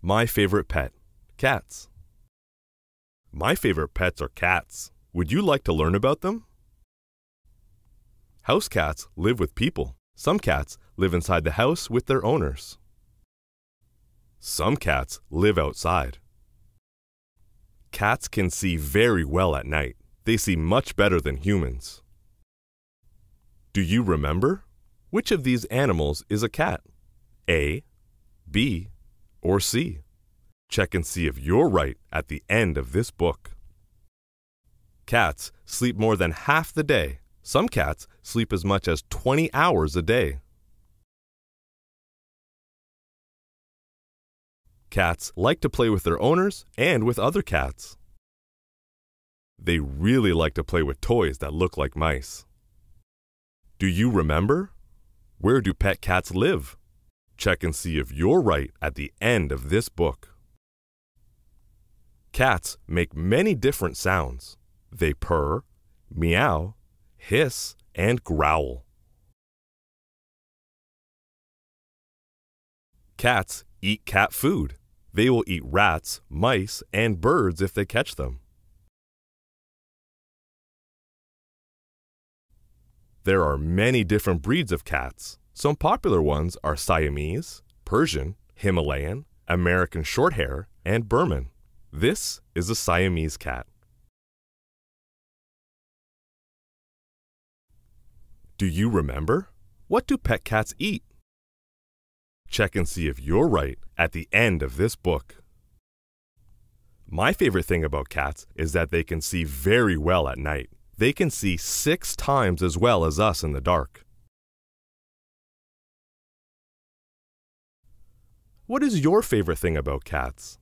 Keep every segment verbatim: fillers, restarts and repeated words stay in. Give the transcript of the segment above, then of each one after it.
My favorite pet, cats. My favorite pets are cats. Would you like to learn about them? House cats live with people. Some cats live inside the house with their owners. Some cats live outside. Cats can see very well at night. They see much better than humans. Do you remember? Which of these animals is a cat? A, B, or C? Check and see if you're right at the end of this book. Cats sleep more than half the day. Some cats sleep as much as twenty hours a day. Cats like to play with their owners and with other cats. They really like to play with toys that look like mice. Do you remember? Where do pet cats live? Check and see if you're right at the end of this book. Cats make many different sounds. They purr, meow, hiss, and growl. Cats eat cat food. They will eat rats, mice, and birds if they catch them. There are many different breeds of cats. Some popular ones are Siamese, Persian, Himalayan, American Shorthair, and Burman. This is a Siamese cat. Do you remember? What do pet cats eat? Check and see if you're right at the end of this book. My favorite thing about cats is that they can see very well at night. They can see six times as well as us in the dark. What is your favorite thing about cats?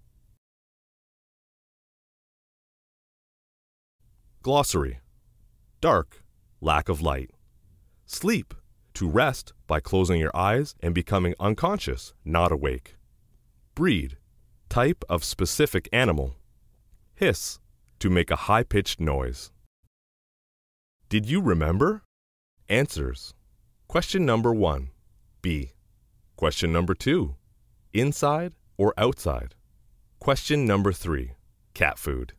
Glossary: dark, lack of light. Sleep, to rest by closing your eyes and becoming unconscious, not awake. Breed, type of specific animal. Hiss, to make a high-pitched noise. Did you remember? Answers. Question number one, B. Question number two, inside or outside? Question number three, cat food.